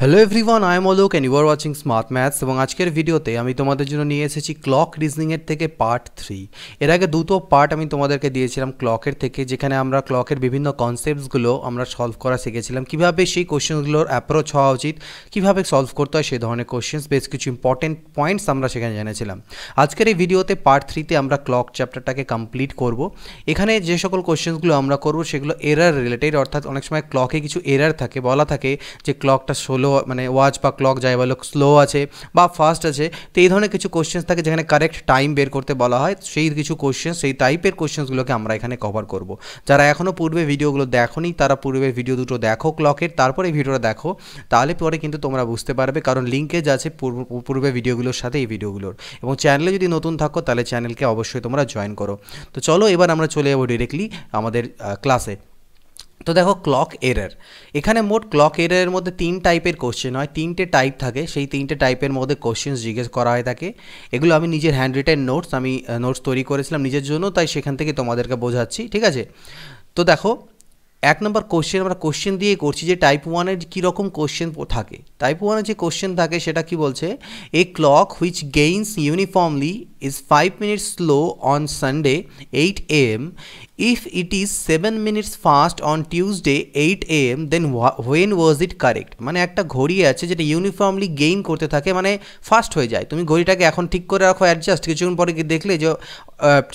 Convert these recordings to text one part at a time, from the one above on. Hello everyone I am Alok and you are watching smart maths এবং আজকের ভিডিওতে আমি তোমাদের জন্য নিয়ে এসেছি ক্লক রিজনিং এর থেকে পার্ট 3। এর আগে দুটো পার্ট আমি তোমাদেরকে দিয়েছিলাম ক্লকের থেকে, যেখানে আমরা ক্লকের বিভিন্ন কনসেপ্টস গুলো আমরা সলভ করা শিখেছিলাম, কিভাবে সেই কোশ্চেনগুলোর অ্যাপ্রোচ হওয়া উচিত, কিভাবে সলভ করতে হয় সেই ধরনের কোশ্চেনস, বেশ কিছু ইম্পর্টেন্ট পয়েন্টস আমরা সেখানে জেনেছিলাম। আজকের এই ভিডিওতে পার্ট 3 তে আমরা ক্লক চ্যাপ্টারটাকে কমপ্লিট করব। এখানে যে সকল কোশ্চেনসগুলো আমরা করব সেগুলো এরার রিলেটেড, অর্থাৎ অনেক সময় ক্লকে কিছু এরার থাকে, বলা থাকে যে ক্লকটা 16 মানে ওয়াচ বা ক্লক যাই বলো স্লো আছে বা ফাস্ট আছে, তো এই ধরনের কিছু কোশ্চেন্স থাকে যেখানে কারেক্ট টাইম বের করতে বলা হয়। সেই কিছু কোশ্চেন্স, সেই টাইপের কোশ্চেন্সগুলোকে আমরা এখানে কভার করব। যারা এখনও পূর্বে ভিডিওগুলো দেখোনি তারা পূর্বের ভিডিও দুটো দেখো ক্লকের, তারপরে এই ভিডিওটা দেখো, তাহলে পরে কিন্তু তোমরা বুঝতে পারবে, কারণ লিঙ্কেজ আছে পূর্বে ভিডিওগুলোর সাথে এই ভিডিওগুলোর। এবং চ্যানেলে যদি নতুন থাকো তাহলে চ্যানেলকে অবশ্যই তোমরা জয়েন করো। তো চলো এবার আমরা চলে যাবো ডিরেক্টলি আমাদের ক্লাসে। তো দেখো ক্লক এরার, এখানে মোট ক্লক এরারের মধ্যে তিন টাইপের কোশ্চেন হয়, তিনটে টাইপ থাকে। সেই তিনটে টাইপের মধ্যে কোশ্চেন্স জিজ্ঞেস করা হয় থাকে। এগুলো আমি নিজের হ্যান্ড রিটেন নোটস, আমি নোটস তৈরি করেছিলাম নিজের জন্য, তাই সেখান থেকে তোমাদেরকে বোঝাচ্ছি, ঠিক আছে। তো দেখো এক নম্বর কোশ্চেন, আমরা কোশ্চেন দিয়ে করছি যে টাইপ ওয়ানের কীরকম কোশ্চেন থাকে। টাইপ ওয়ানের যে কোশ্চেন থাকে সেটা কি বলছে, a clock which gains uniformly is 5 minutes slow on Sunday 8 AM if it is 7 minutes fast on Tuesday 8 AM then when was it correct? মানে একটা ঘড়ি আছে যেটা ইউনিফর্মলি গেইন করতে থাকে, মানে ফাস্ট হয়ে যায়। তুমি ঘড়িটাকে এখন ঠিক করে রাখো, অ্যাডজাস্ট, কিছুক্ষণ পরে দেখলে যে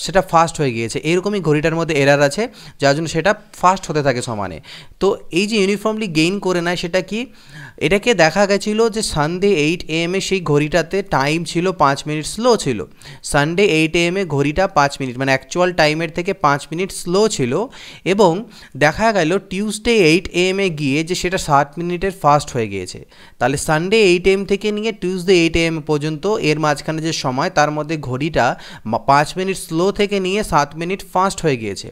সেটা ফাস্ট হয়ে গিয়েছে, এরকমই ঘড়িটার মধ্যে এরার আছে, যার জন্য সেটা ফাস্ট হতে থাকে সমানে। তো এই যে ইউনিফর্মলি গেইন করে নেয় সেটা কি, এটাকে দেখা গেছিলো যে সানডে 8 AM সেই ঘড়িটাতে টাইম ছিল 5 minutes স্লো ছিল। সানডে 8 AM ঘড়িটা 5 minutes মানে অ্যাকচুয়াল টাইমের থেকে 5 minutes স্লো ছিল, এবং দেখা গেল টিউসডে 8 AM গিয়ে যে সেটা 7 minutes ফাস্ট হয়ে গিয়েছে। তাহলে সানডে 8 AM থেকে নিয়ে টিউসডে 8 AM পর্যন্ত এর মাঝখানে যে সময়, তার মধ্যে ঘড়িটা 5 minutes স্লো থেকে নিয়ে 7 minutes ফাস্ট হয়ে গিয়েছে।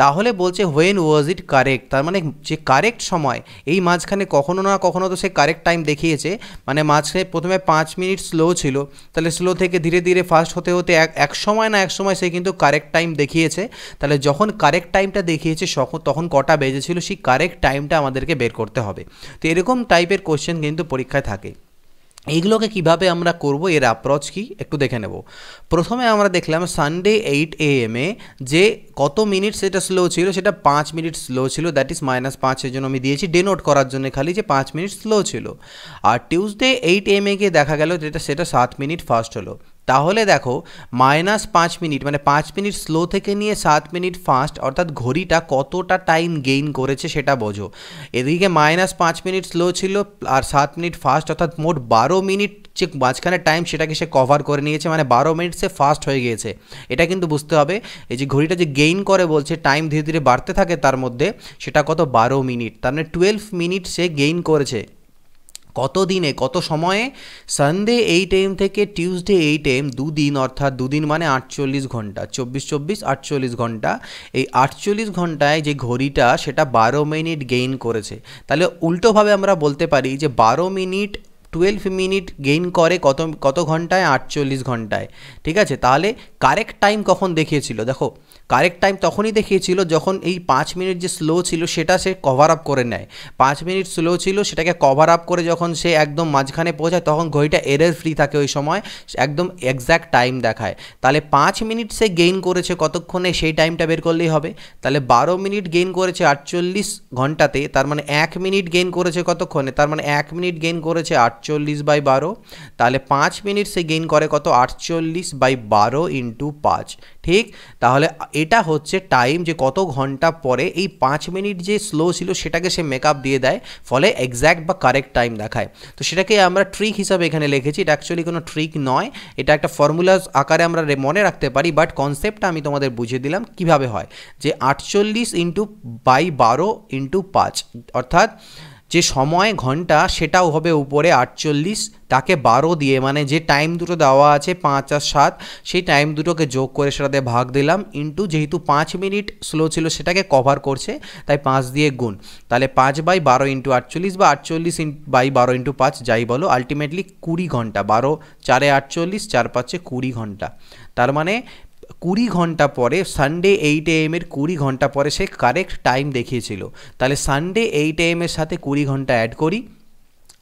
তাহলে বলছে হোয়েন ওয়াজ ইট কারেক্ট, তার মানে যে কারেক্ট সময়, এই মাঝখানে কখনো না কখনো তো সে কারেক্ট টাইম দেখিয়েছে। মানে মাঝখানে প্রথমে 5 minutes স্লো ছিল, তাহলে স্লো থেকে ধীরে ধীরে ফাস্ট হতে হতে এক সময় না এক সময় সে কিন্তু কারেক্ট টাইম দেখিয়েছে। তাহলে যখন কারেক্ট টাইমটা দেখিয়েছে তখন কটা বেজেছিল সেই কারেক্ট টাইমটা আমাদেরকে বের করতে হবে। তো এরকম টাইপের কোশ্চেন কিন্তু পরীক্ষায় থাকে। এইগুলোকে কিভাবে আমরা করব, এর অ্যাপ্রোচ কি একটু দেখে নেব। প্রথমে আমরা দেখলাম সানডে 8 AM যে কত মিনিট সেটা স্লো ছিল, সেটা 5 minutes স্লো ছিল, দ্যাট ইজ -5, জন্য আমি দিয়েছি ডেনোট করার জন্য খালি যে 5 minutes স্লো ছিল। আর টিউসডে 8 AM গিয়ে দেখা গেল যেটা সেটা 7 minutes ফাস্ট হলো। তাহলে দেখো -5 minutes মানে 5 minutes স্লো থেকে নিয়ে 7 minutes ফাস্ট, অর্থাৎ ঘড়িটা কতটা টাইম গেইন করেছে সেটা বোঝো। এদিকে -5 minutes স্লো ছিল আর 7 minutes ফাস্ট, অর্থাৎ মোট 12 minutes যে মাঝখানে টাইম সেটাকে সে কভার করে নিয়েছে, মানে 12 minutes সে ফাস্ট হয়ে গিয়েছে। এটা কিন্তু বুঝতে হবে, এই যে ঘড়িটা যে গেইন করে বলছে টাইম ধীরে ধীরে বাড়তে থাকে, তার মধ্যে সেটা কত 12 minutes, তার মানে 12 minutes সে গেইন করেছে। কত দিনে, কত সময়ে? সানডে 8 AM থেকে টিউসডে 8 AM, দুদিন, অর্থাৎ দুদিন মানে 48 ঘন্টা, 24 24 48 ঘন্টা। এই 48 ঘন্টায় যে ঘড়িটা সেটা 12 minutes গেইন করেছে। তাহলে উল্টোভাবে আমরা বলতে পারি যে 12 minutes 12 minutes গেইন করে কত ঘন্টায়? 48 ঘন্টায়, ঠিক আছে। তাহলে কারেক্ট টাইম কখন দেখিয়েছিল? দেখো কারেক্ট টাইম তখনই দেখিয়েছিল যখন এই 5 minutes যে স্লো ছিল সেটা সে কভার আপ করে নেয়। 5 minutes স্লো ছিল, সেটাকে কভার আপ করে যখন সে একদম মাঝখানে পৌঁছায় তখন ঘড়িটা এরার ফ্রি থাকে, ওই সময় একদম এক্স্যাক্ট টাইম দেখায়। তাহলে 5 minutes সে গেইন করেছে কতক্ষণে সেই টাইমটা বের করলেই হবে। তাহলে 12 minutes গেইন করেছে 48 ঘন্টাতে, তার মানে 1 minute গেইন করেছে কতক্ষণে? তার মানে 1 minute গেইন করেছে 48/12। তাহলে 5 minutes সে গেইন করে কত? 48/12 × 5, ঠিক। তাহলে এটা হচ্ছে টাইম যে কত ঘন্টা পরে এই 5 minutes যে স্লো ছিল সেটাকে সে মেকআপ দিয়ে দেয়, ফলে এক্স্যাক্ট বা কারেক্ট টাইম দেখায়। তো সেটাকে আমরা ট্রিক হিসাবে এখানে লিখেছি। এটা অ্যাকচুয়ালি কোনো ট্রিক নয়, এটা একটা ফর্মুলা আকারে আমরা মনে রাখতে পারি, বাট কনসেপ্টটা আমি তোমাদের বুঝিয়ে দিলাম কিভাবে হয়। যে 48 × 12 × 5, অর্থাৎ যে সময় ঘন্টা সেটাও হবে উপরে 48, তাকে 12 দিয়ে, মানে যে টাইম দুটো দেওয়া আছে 5 আর 7, সেই টাইম দুটোকে যোগ করে সেটাতে ভাগ দিলাম, ইন্টু যেহেতু 5 minutes স্লো ছিল সেটাকে কভার করছে তাই 5 দিয়ে গুণ। তাহলে 5/12 ইন্টু 48 বা 48/12 ইন্টু 5 যাই বলো, আলটিমেটলি 20 ঘন্টা। 12 × 4 = 48, 4 × 5 = 20 ঘন্টা। তার মানে 20 ঘন্টা পরে, সানডে 8 AM 20 ঘন্টা পরে সে কারেক্ট টাইম দেখিয়েছিল। তাহলে সানডে 8 AM সাথে 20 ঘন্টা অ্যাড করি,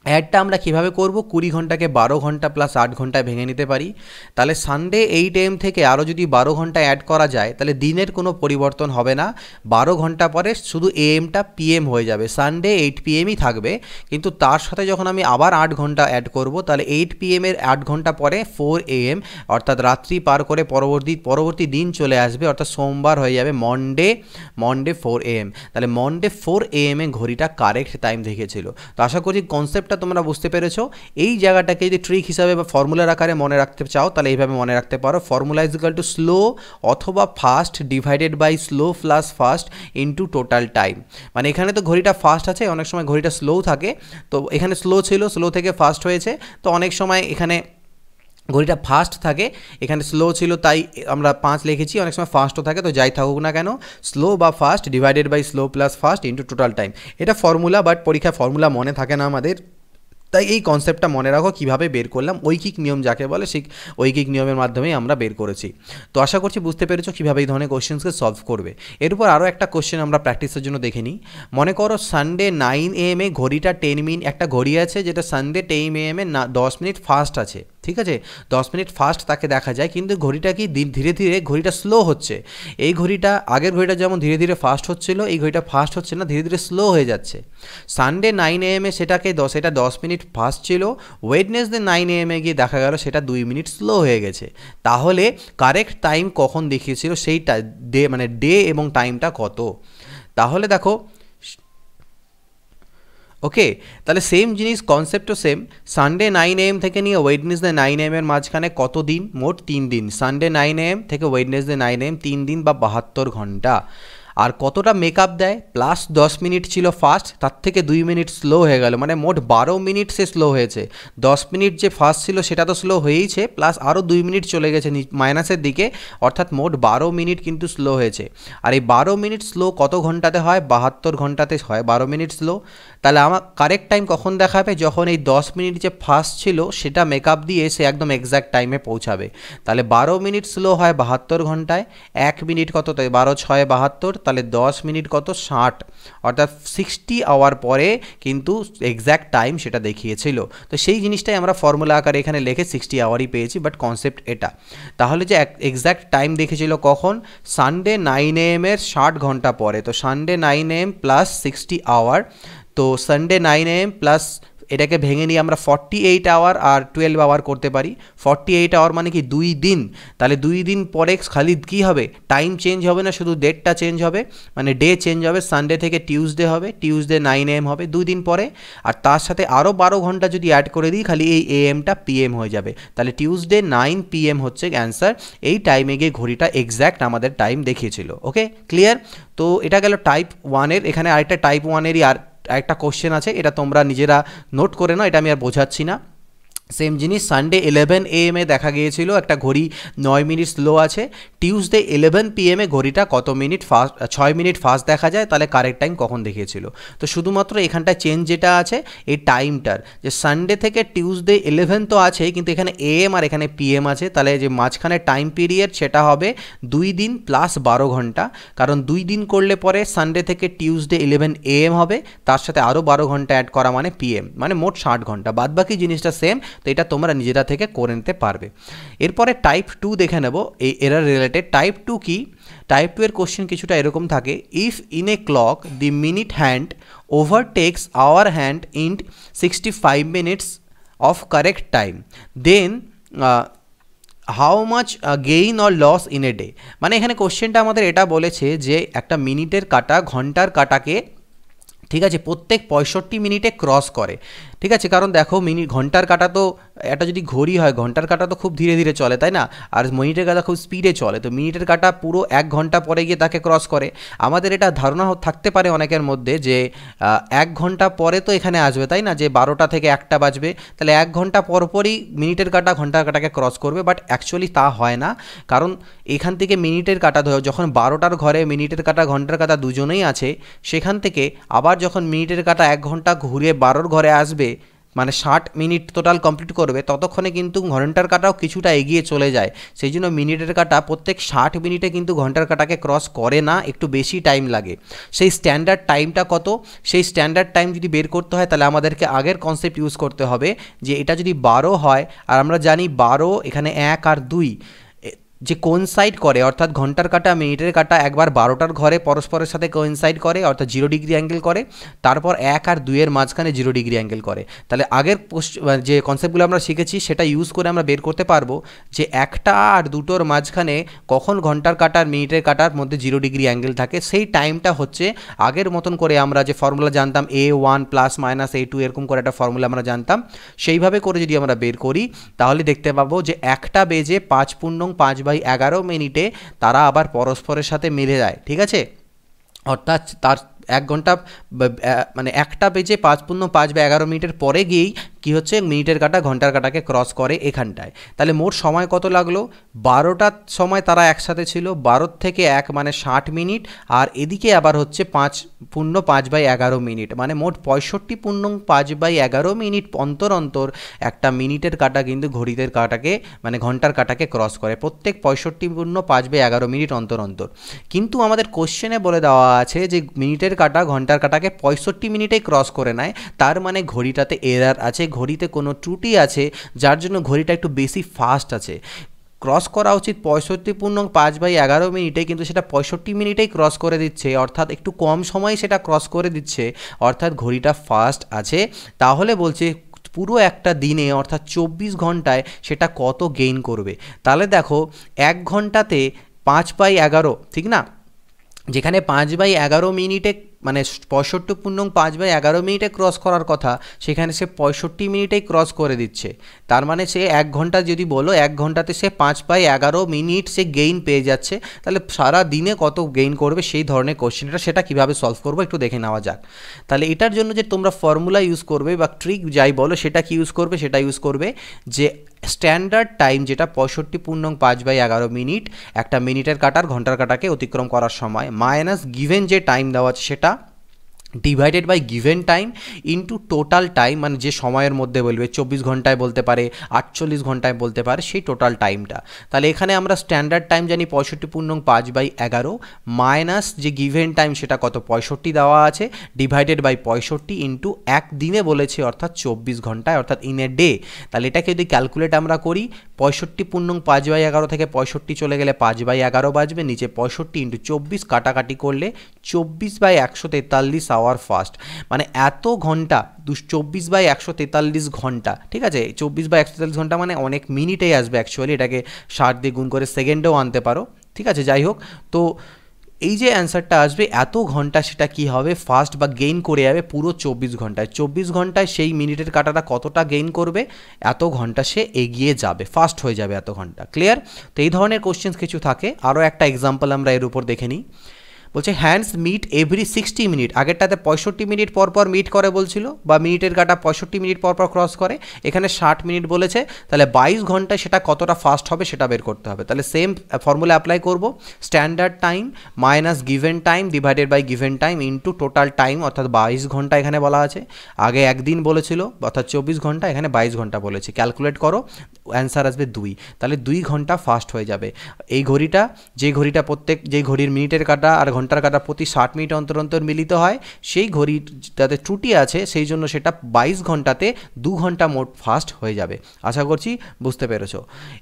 অ্যাডটা আমরা কীভাবে করব 20 ঘন্টাকে 12 ঘন্টা প্লাস 8 ঘন্টায় ভেঙে নিতে পারি। তাহলে সানডে 8 AM থেকে আরও যদি 12 ঘন্টা অ্যাড করা যায় তাহলে দিনের কোনো পরিবর্তন হবে না, 12 ঘন্টা পরে শুধু এএমটা PM হয়ে যাবে, সানডে 8 PM থাকবে। কিন্তু তার সাথে যখন আমি আবার 8 ঘন্টা অ্যাড করব তাহলে 8 PM 8 ঘন্টা পরে 4 AM অর্থাৎ রাত্রি পার করে পরবর্তী দিন চলে আসবে, অর্থাৎ সোমবার হয়ে যাবে মনডে 4 AM। তাহলে মনডে 4 AM ঘড়িটা কারেক্ট টাইম দেখেছিল। তো আশা করি কনসেপ্টটা তোমরা বুঝতে পেরেছো। এই জায়গাটাকে যদি ট্রিক হিসাবে বা ফর্মুলার আকারে মনে রাখতে চাও তাহলে এইভাবে মনে রাখতে পারো, formula is equal to slow অথবা fast divided by slow plus fast into total time. মানে এখানে তো ঘড়িটা ফাস্ট আছে, অনেক সময় ঘড়িটা স্লো থাকে, তো এখানে স্লো ছিল, স্লো থেকে ফাস্ট হয়েছে, তো অনেক সময় এখানে ঘড়িটা ফাস্ট থাকে, এখানে স্লো ছিল তাই আমরা 5 লিখেছি, অনেক সময় ফাস্টও থাকে, তো যাই থাকুক না কেন স্লো বা fast divided by slow plus fast into total time. এটা ফর্মুলা, বাট পরীক্ষায় ফর্মুলা মনে থাকে না আমাদের, তাই এই কনসেপ্টটা মনে রাখো কীভাবে বের করলাম, ঐকিক নিয়ম যাকে বলে সেই ঐকিক নিয়মের মাধ্যমেই আমরা বের করেছি। তো আশা করছি বুঝতে পেরেছো কীভাবে এই ধরনের কোশ্চেন্সকে সলভ করবে। এরপর আরও একটা কোশ্চেন আমরা প্র্যাকটিসের জন্য দেখে নিই। মনে করো সানডে 9 AM ঘড়িটা 10 মিনিট, একটা ঘড়ি আছে যেটা সানডে 10 AM 10 মিনিট ফাস্ট আছে, ঠিক আছে, 10 মিনিট ফাস্ট তাকে দেখা যায়, কিন্তু ঘড়িটা কি ধীরে ধীরে ঘড়িটা স্লো হচ্ছে। এই ঘড়িটা আগের ঘড়িটা যেমন ধীরে ধীরে ফাস্ট হচ্ছিল, এই ঘড়িটা ফাস্ট হচ্ছে না, ধীরে ধীরে স্লো হয়ে যাচ্ছে। সানডে 9 AM সেটাকে এটা 10 মিনিট ফাস্ট ছিল, ওয়েডনেসডে 9 AM গিয়ে দেখা গেল সেটা 2 মিনিট স্লো হয়ে গেছে। তাহলে কারেক্ট টাইম কখন দেখিয়েছিল সেই ডে, মানে ডে এবং টাইমটা কত, তাহলে দেখো। ওকে, তাহলে সেম জিনিস, কনসেপ্টও সেম। সানডে 9 AM থেকে নিয়ে ওয়েডনেসডে 9 AM মাঝখানে কত দিন, মোট 3 দিন। সানডে 9 AM থেকে ওয়েডনেসডে 9 AM 3 দিন বা 72 ঘন্টা। আর কতটা মেকআপ দেয়, প্লাস 10 মিনিট ছিল ফাস্ট, তার থেকে 2 মিনিট স্লো হয়ে গেল, মানে মোট 12 মিনিট সে স্লো হয়েছে। 10 মিনিট যে ফাস্ট ছিল সেটা তো স্লো হয়েইছে, প্লাস আরও 2 মিনিট চলে গেছে মাইনাসের দিকে, অর্থাৎ মোট 12 মিনিট কিন্তু স্লো হয়েছে। আর এই 12 মিনিট স্লো কত ঘন্টাতে হয়, 72 ঘন্টাতে হয় 12 মিনিট স্লো। তাহলে আমার কারেক্ট টাইম কখন দেখাবে, যখন এই 10 মিনিট যে ফাস্ট ছিল সেটা মেকআপ দিয়ে সে একদম এক্স্যাক্ট টাইমে পৌঁছাবে। তাহলে 12 মিনিট স্লো হয় 72 ঘন্টায়, 1 মিনিট কত, তাই 12 × 6 = 72, তাহলে 10 মিনিট কত, 60, অর্থাৎ 60 আওয়ার পরে কিন্তু এক্স্যাক্ট টাইম সেটা দেখিয়েছিল। তো সেই জিনিসটাই আমরা ফর্মুলা আকারে এখানে লিখে 60 আওয়ারই পেয়েছি, বাট কনসেপ্ট এটা। তাহলে যে এক্স্যাক্ট টাইম দেখেছিল কখন, সানডে 9 AM 60 ঘন্টা পরে, তো সানডে 9 AM প্লাস 60 আওয়ার, তো সানডে 9 AM প্লাস এটাকে ভেঙে নিয়ে আমরা 48 আওয়ার আর 12 আওয়ার করতে পারি। 48 আওয়ার মানে কি 2 দিন, তাহলে 2 দিন পরে খালি কী হবে, টাইম চেঞ্জ হবে না, শুধু ডেটটা চেঞ্জ হবে, মানে ডে চেঞ্জ হবে, সানডে থেকে টিউসডে হবে, টিউসডে 9 AM হবে 2 দিন পরে। আর তার সাথে আরও 12 ঘন্টা যদি অ্যাড করে দিই খালি এই এএমটা PM হয়ে যাবে, তাহলে টিউসডে 9 PM হচ্ছে অ্যান্সার। এই টাইমে গিয়ে ঘড়িটা এক্স্যাক্ট আমাদের টাইম দেখিয়েছিল। Okay, clear? তো এটা গেল টাইপ 1-এর। এখানে আরেকটা টাইপ 1-এরই আর একটা কোশ্চেন আছে, এটা তোমরা নিজেরা নোট করে নাও, এটা আমি আর বোঝাচ্ছি না। সেম জিনিস, সানডে 11 AM দেখা গিয়েছিল একটা ঘড়ি 9 মিনিট স্লো আছে, টিউসডে 11 PM ঘড়িটা কত মিনিট ফাস্ট, 6 মিনিট ফাস্ট দেখা যায়, তাহলে কারেক্ট টাইম কখন দেখিয়েছিল। তো শুধুমাত্র এখানটা চেঞ্জ যেটা আছে এই টাইমটার, যে সানডে থেকে টিউসডে 11 তো আছে, কিন্তু এখানে AM আর এখানে PM আছে, তাহলে যে মাঝখানে টাইম পিরিয়ড সেটা হবে 2 দিন প্লাস 12 ঘন্টা, কারণ 2 দিন করলে পরে সানডে থেকে টিউসডে 11 AM হবে, তার সাথে আরও 12 ঘন্টা অ্যাড করা মানে PM, মানে মোট 60 ঘন্টা। বাদবাকি জিনিসটা সেম, তো এটা তোমরা নিজেরা থেকে করে নিতে পারবে। এরপরে টাইপ 2 দেখে নেব, এই এরার রিলেটেড। টাইপ 2 কি, টাইপ 2 এর কোশ্চেন কিছুটা এরকম থাকে, if in a clock the minute hand overtakes hour hand in 65 minutes of correct time, then how much gain or loss in a day. মানে এখানে কোশ্চেনটা আমাদের এটা বলেছে যে একটা মিনিটের কাটা ঘন্টার কাটাকে, ঠিক আছে, প্রত্যেক 65 মিনিটে ক্রস করে, ঠিক আছে, কারণ দেখো মিনিট ঘন্টার কাটা তো এটা যদি ঘড়ি হয় ঘন্টার কাটা তো খুব ধীরে ধীরে চলে তাই না, আর মিনিটের কাটা খুব স্পিডে চলে, তো মিনিটের কাটা পুরো 1 ঘন্টা পরে গিয়ে তাকে ক্রস করে। আমাদের এটা ধারণা থাকতে পারে অনেকের মধ্যে যে 1 ঘন্টা পরে তো এখানে আসবে তাই না, যে 12টা থেকে 1টা বাজবে, তাহলে 1 ঘন্টা পরপরই মিনিটের কাটা ঘন্টার কাটাকে ক্রস করবে, বাট অ্যাকচুয়ালি তা হয় না, কারণ এখান থেকে মিনিটের কাটা ধরো যখন 12টার ঘরে মিনিটের কাটা ঘন্টার কাটা দুজনেই আছে, সেখান থেকে আবার যখন মিনিটের কাটা 1 ঘন্টা ঘুরে 12র ঘরে আসবে, মানে 60 মিনিট টোটাল কমপ্লিট করবে, ততক্ষণে কিন্তু ঘন্টার কাটাও কিছুটা এগিয়ে চলে যায়। সেই জন্য মিনিটের কাটা প্রত্যেক 60 মিনিটে কিন্তু ঘন্টার কাটাকে ক্রস করে না, একটু বেশি টাইম লাগে। সেই স্ট্যান্ডার্ড টাইমটা কত, সেই স্ট্যান্ডার্ড টাইম যদি বের করতে হয় তাহলে আমাদেরকে আগের কনসেপ্ট ইউজ করতে হবে যে এটা যদি 12 হয়, আর আমরা জানি 12 এখানে 1 আর 2 যে কোইনসাইড করে, অর্থাৎ ঘন্টার কাটা মিনিটের কাটা একবার 12টার ঘরে পরস্পরের সাথে কোইনসাইড করে, অর্থাৎ 0 ডিগ্রি অ্যাঙ্গেল করে, তারপর 1 আর 2 এর মাঝখানে 0 ডিগ্রি অ্যাঙ্গেল করে। তাহলে আগের যে কনসেপ্টগুলো আমরা শিখেছি সেটা ইউজ করে আমরা বের করতে পারবো যে 1টা আর 2টোর মাঝখানে কখন ঘন্টার কাটার মিনিটের কাটার মধ্যে 0 ডিগ্রি অ্যাঙ্গেল থাকে। সেই টাইমটা হচ্ছে আগের মতন করে আমরা যে ফর্মুলা জানতাম A1 ± A2 এরকম করে একটা ফর্মুলা আমরা জানতাম, সেইভাবে করে যদি আমরা বের করি তাহলে দেখতে পাবো যে 1:05/11 মিনিটে তারা আবার পরস্পরের সাথে মিলে যায়। ঠিক আছে, অর্থাৎ তার 1 ঘন্টা মানে 1:05/11 মিনিটের পরে গিয়েই কী হচ্ছে, মিনিটের কাটা ঘন্টার কাটাকে ক্রস করে এখানটায়। তাহলে মোট সময় কত লাগলো, 12টার সময় তারা একসাথে ছিল, 12 থেকে 1 মানে 60 মিনিট, আর এদিকে আবার হচ্ছে 5:05/11 মিনিট, মানে মোট 65:05/11 মিনিট অন্তর অন্তর একটা মিনিটের কাটা কিন্তু ঘড়িতের কাটাকে মানে ঘন্টার কাটাকে ক্রস করে, প্রত্যেক 65:05/11 মিনিট অন্তর অন্তর। কিন্তু আমাদের কোশ্চেনে বলে দেওয়া আছে যে মিনিটের কাটা ঘন্টার কাটাকে 65 মিনিটেই ক্রস করে নেয়, তার মানে ঘড়িটাতে এরার আছে, ঘড়িতে কোনো ত্রুটি আছে, যার জন্য ঘড়িটা একটু বেশি ফাস্ট আছে। ক্রস করা উচিত 65:05/11 মিনিটে, কিন্তু সেটা 65 মিনিটেই ক্রস করে দিচ্ছে, অর্থাৎ একটু কম সময়ে সেটা ক্রস করে দিচ্ছে, অর্থাৎ ঘড়িটা ফাস্ট আছে। তাহলে বলছে পুরো একটা দিনে অর্থাৎ 24 ঘন্টায় সেটা কত গেইন করবে। তাহলে দেখো 1 ঘন্টাতে 5/11, ঠিক না, যেখানে 5/11 মিনিটে মানে 65:05/11 মিনিটে ক্রস করার কথা, সেখানে সে 65 মিনিটেই ক্রস করে দিচ্ছে। তার মানে সে 1 ঘন্টা যদি বলো, 1 ঘন্টাতে সে 5/11 মিনিট সে গেইন পেয়ে যাচ্ছে। তাহলে সারা দিনে কত গেইন করবে সেই ধরনের কোশ্চেনটা, সেটা কীভাবে সলভ করবো একটু দেখে নেওয়া যাক। তাহলে এটার জন্য যে তোমরা ফর্মুলা ইউজ করবে বা ট্রিক যাই বলো, সেটা কি ইউজ করবে, সেটা ইউজ করবে যে স্ট্যান্ডার্ড টাইম, যেটা 65:05/11 মিনিট একটা মিনিটের কাটার ঘন্টার কাটাকে অতিক্রম করার সময়, মাইনাস গিভেন যে টাইম দেওয়া আছে সেটা, divided by given time into total time, মানে যে সময়ের মধ্যে বলবে, 24 ঘন্টায় বলতে পারে, 48 ঘন্টায় বলতে পারে, সেই টোটাল টাইমটা। তাহলে এখানে আমরা স্ট্যান্ডার্ড টাইম জানি 65:05/11 মাইনাস যে গিভেন টাইম সেটা কত, 65 দেওয়া আছে, ডিভাইডেড বাই 65 ইন্টু 1 দিনে বলেছে, অর্থাৎ 24 ঘন্টায়, অর্থাৎ ইন এ ডে। তাহলে এটাকে যদি ক্যালকুলেট আমরা করি, 65:05/11 থেকে 65 চলে গেলে 5/11 বাজবে, নিচে 65 ইন্টু 24 কাটাকাটি করলে 24/143 আওয়ার ফাস্ট, মানে এত ঘন্টা 24/143 ঘন্টা। ঠিক আছে, 24/143 ঘন্টা মানে অনেক মিনিটেই আসবে অ্যাকচুয়ালি, এটাকে 60 দিয়ে গুণ করে সেকেন্ডেও আনতে পারো। ঠিক আছে, যাই হোক, তো এই যে অ্যান্সারটা আসবে এত ঘন্টা, সেটা কি হবে ফাস্ট বা গেইন করে যাবে পুরো 24 ঘন্টায়। 24 ঘন্টায় সেই মিনিটের কাটাটা কতটা গেইন করবে, এত ঘন্টা সে এগিয়ে যাবে, ফাস্ট হয়ে যাবে এত ঘন্টা। ক্লিয়ার? তো এই ধরনের কোশ্চেন্স কিছু থাকে। আরও একটা এক্সাম্পল আমরা এর উপর দেখে নিই। বলছে হ্যান্ডস মিট এভরি 60 মিনিট, আগেরটাতে 65 মিনিট পরপর মিট করে বলছিল, বা মিনিটের কাটা 65 মিনিট পরপর ক্রস করে, এখানে 60 মিনিট বলেছে। তাহলে 22 ঘন্টায় সেটা কতটা ফাস্ট হবে সেটা বের করতে হবে। তাহলে সেম ফর্মুলা অ্যাপ্লাই করব, standard time minus given time divided by given time into total time, অর্থাৎ 22 ঘন্টা এখানে বলা আছে। আগে 1 দিন বলেছিল, অর্থাৎ 24 ঘন্টা, এখানে 22 ঘন্টা বলেছে। ক্যালকুলেট করো, অ্যান্সার আসবে 2। তাহলে 2 ঘন্টা ফাস্ট হয়ে যাবে এই ঘড়িটা, যে ঘড়িটা প্রত্যেক, যে ঘড়ির মিনিটের কাটা আর ঘন্টার কাটা প্রতি 60 মিনিট অন্তর অন্তর মিলিত হয়, সেই ঘড়িটাতে ত্রুটি আছে, সেই জন্য সেটা 22 ঘন্টাতে 2 ঘন্টা মোট ফাস্ট হয়ে যাবে। আশা করছি বুঝতে পেরেছো।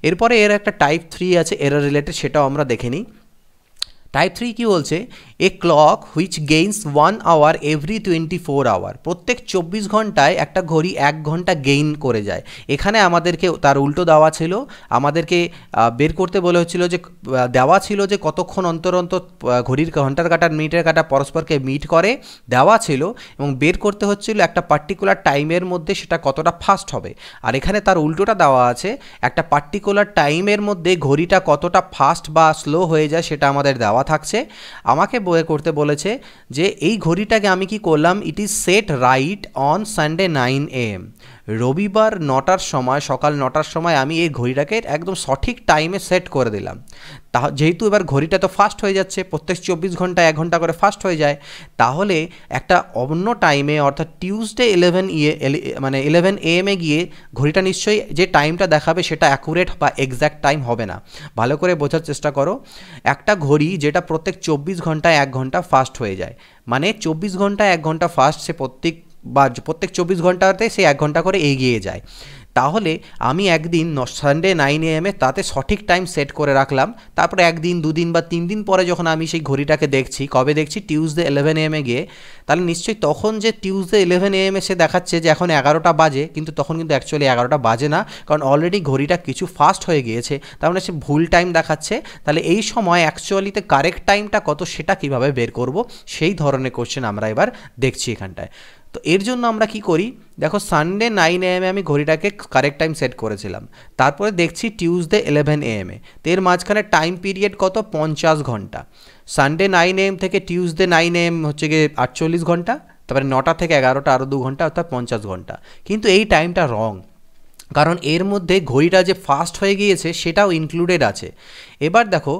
এরপরে এর একটা টাইপ 3 আছে এরর রিলেটেড, সেটাও আমরা দেখে নিই। টাইপ 3 কি বলছে, a clock which gains 1 hour every 24 hour, প্রত্যেক 24 ঘন্টায় একটা ঘড়ি 1 ঘন্টা গেইন করে যায়। এখানে আমাদেরকে তার উল্টো দেওয়া ছিল, আমাদেরকে বের করতে বলে হচ্ছিল যে, দেওয়া ছিল যে কতক্ষণ অন্তর অন্তর ঘড়ির ঘন্টার কাটার মিনিটের কাটা পরস্পরকে মিট করে দেওয়া ছিল, এবং বের করতে হচ্ছিল একটা পার্টিকুলার টাইমের মধ্যে সেটা কতটা ফাস্ট হবে। আর এখানে তার উল্টোটা দেওয়া আছে, একটা পার্টিকুলার টাইমের মধ্যে ঘড়িটা কতটা ফাস্ট বা স্লো হয়ে যায় সেটা আমাদের দেওয়া থাকছে। আমাকে বয়ে করতে বলেছে যে এই ঘড়িটাকে আমি কি করলাম, it is set right on Sunday 9 AM, রবিবার ৯টার সময় সকাল ৯টার সময় আমি এই ঘড়িটাকে একদম সঠিক টাইমে সেট করে দিলাম। তা যেহেতু এবার ঘড়িটা তো ফাস্ট হয়ে যাচ্ছে, প্রত্যেক 24 ঘন্টায় 1 ঘন্টা করে ফাস্ট হয়ে যায়, তাহলে একটা অন্য টাইমে অর্থাৎ টিউসডে 11 AM গিয়ে ঘড়িটা নিশ্চয়ই যে টাইমটা দেখাবে সেটা অ্যাকুরেট বা এক্স্যাক্ট টাইম হবে না। ভালো করে বোঝার চেষ্টা করো, একটা ঘড়ি যেটা প্রত্যেক 24 ঘন্টায় 1 ঘন্টা ফাস্ট হয়ে যায়, মানে 24 ঘন্টায় 1 ঘন্টা ফাস্ট, সে প্রত্যেক 24 ঘন্টাতে সে 1 ঘন্টা করে এগিয়ে যায়। তাহলে আমি একদিন সানডে 9 AM তাতে সঠিক টাইম সেট করে রাখলাম, তারপরে একদিন 2 দিন বা 3 দিন পরে যখন আমি সেই ঘড়িটাকে দেখছি, কবে দেখছি টিউসডে 11 AM গিয়ে, তাহলে নিশ্চয়ই তখন যে টিউসডে 11 AM সে দেখাচ্ছে যে এখন 11টা বাজে, কিন্তু তখন কিন্তু অ্যাকচুয়ালি 11টা বাজে না, কারণ অলরেডি ঘড়িটা কিছু ফাস্ট হয়ে গিয়েছে, তার মানে সে ভুল টাইম দেখাচ্ছে। তাহলে এই সময় অ্যাকচুয়ালিতে কারেক্ট টাইমটা কত সেটা কীভাবে বের করব, সেই ধরনের কোশ্চেন আমরা এবার দেখছি এখানটায়। তো এর জন্য আমরা কি করি, দেখো সানডে 9 AM আমি ঘড়িটাকে কারেক্ট টাইম সেট করেছিলাম, তারপরে দেখছি টিউসডে 11 AM, তো এর মাঝখানে টাইম পিরিয়ড কত, 50 ঘন্টা। সানডে 9 AM থেকে টিউসডে 9 AM হচ্ছে গিয়ে 48 ঘন্টা, তারপরে 9টা থেকে 11টা আরও 2 ঘন্টা, অর্থাৎ 50 ঘন্টা। কিন্তু এই টাইমটা রং, কারণ এর মধ্যে ঘড়িটা যে ফাস্ট হয়ে গিয়েছে সেটাও ইনক্লুডেড আছে। এবার দেখো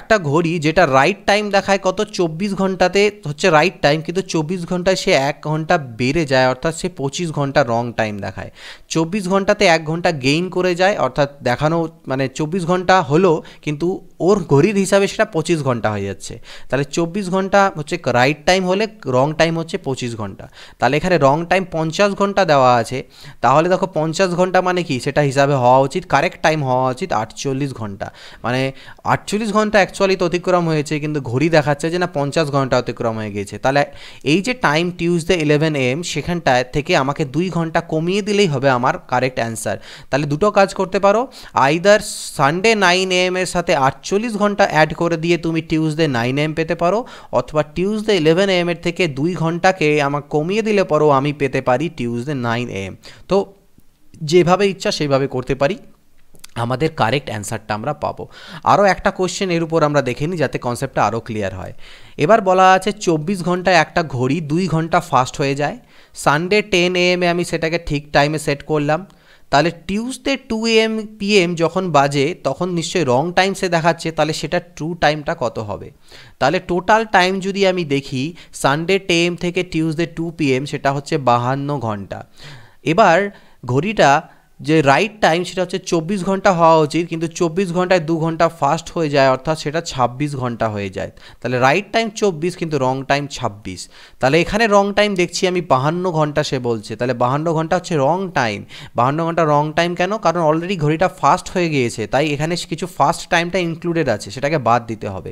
একটা ঘড়ি যেটা রাইট টাইম দেখায় কত, 24 ঘন্টাতে হচ্ছে রাইট টাইম, কিন্তু 24 ঘন্টায় সে 1 ঘন্টা বেড়ে যায়, অর্থাৎ সে 25 ঘন্টা রং টাইম দেখায়। 24 ঘন্টাতে 1 ঘন্টা গেইন করে যায়, অর্থাৎ দেখানো মানে 24 ঘন্টা হলো কিন্তু ওর ঘড়ির হিসাবে সেটা 25 ঘন্টা হয়ে যাচ্ছে। তাহলে 24 ঘন্টা হচ্ছে রাইট টাইম হলে রং টাইম হচ্ছে 25 ঘন্টা, তাহলে এখানে রং টাইম 50 ঘন্টা দেওয়া আছে। তাহলে দেখো 50 ঘন্টা মানে কি, সেটা হিসাবে হওয়া উচিত, কারেক্ট টাইম হওয়া উচিত 48 ঘন্টা, মানে 48 ঘন্টা অ্যাকচুয়ালি তো অতিক্রম হয়েছে, কিন্তু ঘড়ি দেখাচ্ছে যে না 50 ঘন্টা অতিক্রম হয়ে গেছে। তাহলে এই যে টাইম টিউসডে 11 AM সেখানটায় থেকে আমাকে 2 ঘন্টা কমিয়ে দিলেই হবে আমার কারেক্ট অ্যান্সার। তাহলে দুটো কাজ করতে পারো, আইদার সানডে 9 AM এর সাথে 48 ঘন্টা অ্যাড করে দিয়ে তুমি টিউসডে 9 AM পেতে পারো, অথবা টিউসডে 11 AM এর থেকে 2 ঘন্টাকে আমার কমিয়ে দিলে পরেও আমি পেতে পারি টিউসডে 9 AM। তো যেভাবে ইচ্ছা সেইভাবে করতে পারি, আমাদের কারেক্ট অ্যান্সারটা আমরা পাবো। আরও একটা কোশ্চেন এর উপর আমরা দেখে নিই যাতে কনসেপ্টটা আরও ক্লিয়ার হয়। এবার বলা আছে 24 ঘন্টায় একটা ঘড়ি 2 ঘন্টা ফাস্ট হয়ে যায়, সানডে 10 AM আমি সেটাকে ঠিক টাইমে সেট করলাম, তাহলে টিউসডে 2 PM যখন বাজে তখন নিশ্চয়ই রং টাইম সে দেখাচ্ছে, তাহলে সেটা ট্রু টাইমটা কত হবে। তাহলে টোটাল টাইম যদি আমি দেখি সানডে 10 AM থেকে টিউসডে 2 PM সেটা হচ্ছে 52 ঘন্টা। এবার ঘড়িটা যে রাইট টাইম সেটা হচ্ছে 24 ঘন্টা হওয়া উচিত, কিন্তু 24 ঘন্টায় 2 ঘন্টা ফাস্ট হয়ে যায়, অর্থাৎ সেটা 26 ঘন্টা হয়ে যায়। তাহলে রাইট টাইম 24 কিন্তু রং টাইম 26, তাহলে এখানে রং টাইম দেখছি আমি 52 ঘন্টা সে বলছে, তাহলে 52 ঘন্টা হচ্ছে রং টাইম। 52 ঘন্টা রং টাইম কেন, কারণ অলরেডি ঘড়িটা ফাস্ট হয়ে গিয়েছে, তাই এখানে কিছু ফাস্ট টাইমটা ইনক্লুডেড আছে, সেটাকে বাদ দিতে হবে।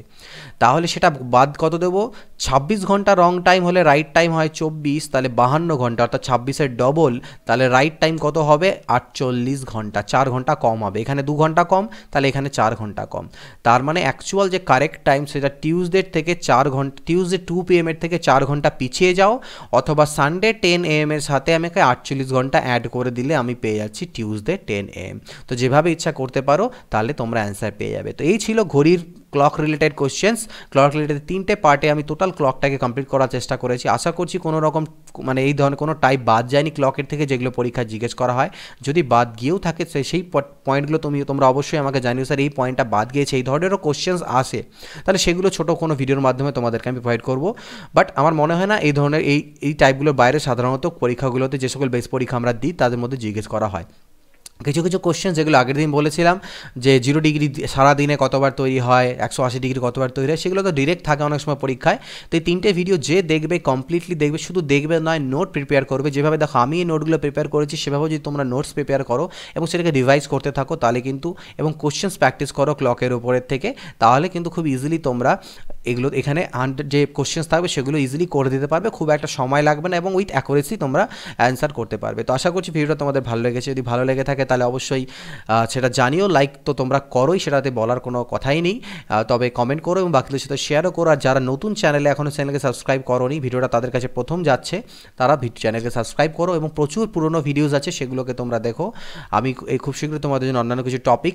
তাহলে সেটা বাদ কত দেবো, 26 ঘন্টা রং টাইম হলে রাইট টাইম হয় 24, তাহলে 52 ঘন্টা অর্থাৎ 26-এর ডবল, তাহলে রাইট টাইম কত হবে 48 ঘন্টা, 4 ঘন্টা কম হবে, এখানে 2 ঘন্টা কম, তাহলে এখানে 4 ঘন্টা কম। তার মানে অ্যাকচুয়াল যে কারেক্ট টাইম সেটা টিউসডের থেকে 4 ঘন্টা, টিউসডে 2 PM এর থেকে 4 ঘন্টা পিছিয়ে যাও, অথবা সানডে 10 AM এর সাথে আমাকে 48 ঘন্টা অ্যাড করে দিলে আমি পেয়ে যাচ্ছি টিউসডে 10 AM। তো যেভাবে ইচ্ছা করতে পারো, তাহলে তোমরা অ্যান্সার পেয়ে যাবে। তো এই ছিল ঘড়ির clock related questions. Clock related 3টে পার্টে আমি টোটাল ক্লকটাকে কমপ্লিট করার চেষ্টা করেছি। আশা করছি কোনো রকম মানে এই ধরনের কোনো টাইপ বাদ যায়নি ক্লকের থেকে, যেগুলো পরীক্ষায় জিজ্ঞেস করা হয়। যদি বাদ গিয়েও থাকে সেই পয়েন্টগুলো তোমরা অবশ্যই আমাকে জানিও, স্যার এই পয়েন্টটা বাদ গিয়েছে, এই ধরনেরও কোশ্চেন্স আসে, তাহলে সেগুলো ছোটো কোনো ভিডিওর মাধ্যমে তোমাদেরকে আমি প্রোভাইড করবো। বাট আমার মনে হয় না এই ধরনের এই টাইপগুলোর বাইরে সাধারণত পরীক্ষাগুলোতে যে সকল বেস পরীক্ষা আমরা দিই তাদের মধ্যে জিজ্ঞেস করা হয়। কিছু কিছু কোশ্চেন যেগুলো আগের দিন বলেছিলাম যে 0 ডিগ্রি সারাদিনে কতবার তৈরি হয়, 180 ডিগ্রি কতবার তৈরি হয়, সেগুলো তো ডিরেক্ট থাকে অনেক সময় পরীক্ষায়। তো এই 3টে ভিডিও যে দেখবে কমপ্লিটলি দেখবে, শুধু দেখবে নয়, নোট প্রিপেয়ার করবে। যেভাবে দেখো আমি এই নোটগুলো প্রিপেয়ার করেছি, সেভাবে যদি তোমরা নোটস প্রিপেয়ার করো এবং সেটাকে রিভাইজ করতে থাকো, তাহলে কিন্তু এবং কোশ্চেন্স প্র্যাকটিস করো ক্লকের উপরের থেকে, তাহলে কিন্তু খুব ইজিলি তোমরা এগুলো এখানে যে কোশ্চেন্স থাকবে সেগুলো ইজিলি করে দিতে পারবে, খুব একটা সময় লাগবে না এবং উইথ অ্যাকুরেসি তোমরা অ্যান্সার করতে পারবে। তো আশা করছি ভিডিওটা তোমাদের ভালো লেগেছে। যদি ভালো লেগে থাকে তাহলে অবশ্যই সেটা জানিও, লাইক তো তোমরা করোই, সেটাতে বলার কোনো কথাই নেই, তবে কমেন্ট করো এবং বাকিদের সাথে শেয়ারও করো। আর যারা নতুন চ্যানেলে এখনও চ্যানেলকে সাবস্ক্রাইব করোনি, ভিডিওটা তাদের কাছে প্রথম যাচ্ছে, তারা চ্যানেলকে সাবস্ক্রাইব করো এবং প্রচুর পুরনো ভিডিওজ আছে সেগুলোকে তোমরা দেখো। আমি এই খুব শীঘ্রই তোমাদের জন্য অন্যান্য কিছু টপিক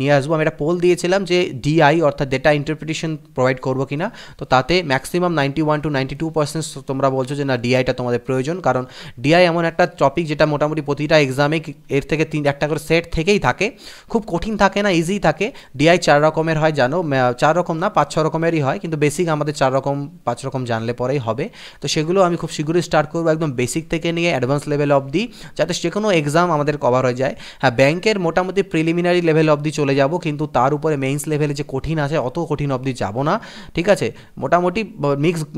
নিয়ে আসবো। আমি একটা পোল দিয়েছিলাম যে DI অর্থাৎ ডেটা ইন্টারপ্রিটেশন প্রোভাইড করবো কিনা তো তাতে ম্যাক্সিমাম 91 to 92% তোমরা বলছো যে না ডিআইটা তোমাদের প্রয়োজন কারণ ডিআই এমন একটা টপিক যেটা মোটামুটি প্রতিটা এক্সামে এর থেকে একটা করে সেট থেকেই থাকে খুব কঠিন থাকে না ইজি থাকে ডিআই চার রকমের হয় জানো চার রকম না পাঁচ ছয় রকমেরই হয় কিন্তু বেসিক আমাদের চার রকম পাঁচ রকম জানলে পরেই হবে তো সেগুলো আমি খুব শীঘ্রই স্টার্ট করব একদম বেসিক থেকে নিয়ে অ্যাডভান্স লেভেল অবধি যাতে যে কোনো এক্সাম আমাদের কভার হয়ে যায় হ্যাঁ ব্যাংকের মোটামুটি প্রিলিমিনারি লেভেল অবধি চলে যাব কিন্তু তার উপরে মেইনস লেভেলে যে কঠিন আছে অত কঠিন অবধি যাব না ঠিক আছে মোটামুটি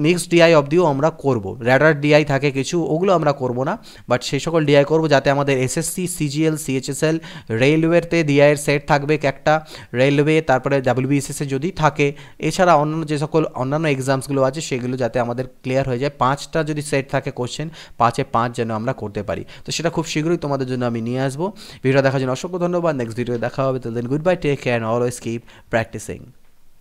মিক্স ডিআই অবধিও আমরা করব র্যাডার ডিআই থাকে কিছু ওগুলো আমরা করব না বাট সেই সকল ডিআই করব যাতে আমাদের এসএসসি সিজিএল সিএচএসএল রেলওয়েতে ডিআইয়ের সেট থাকবে একটা রেলওয়ে তারপরে ডাব্লিউবিসিএসে যদি থাকে এছাড়া অন্যান্য যে সকল অন্যান্য এক্সামসগুলো আছে সেগুলো যাতে আমাদের ক্লিয়ার হয়ে যায় পাঁচটা যদি সেট থাকে কোশ্চেন পাঁচে পাঁচ যেন আমরা করতে পারি তো সেটা খুব শীঘ্রই তোমাদের জন্য আমি নিয়ে আসবো ভিডিওটা দেখার জন্য অসংখ্য ধন্যবাদ নেক্সট ভিডিও দেখা হবে তো then good bye take care and always keep practising